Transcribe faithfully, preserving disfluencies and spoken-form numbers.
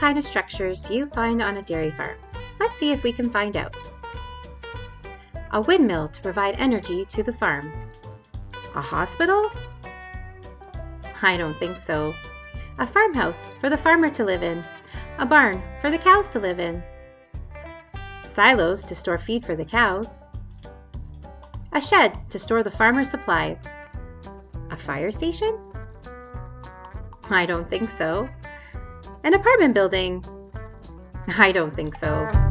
kind of structures do you find on a dairy farm? Let's see if we can find out. A windmill to provide energy to the farm. A hospital? I don't think so. A farmhouse for the farmer to live in. A barn for the cows to live in. Silos to store feed for the cows. A shed to store the farmer's supplies. A fire station? I don't think so. An apartment building? I don't think so.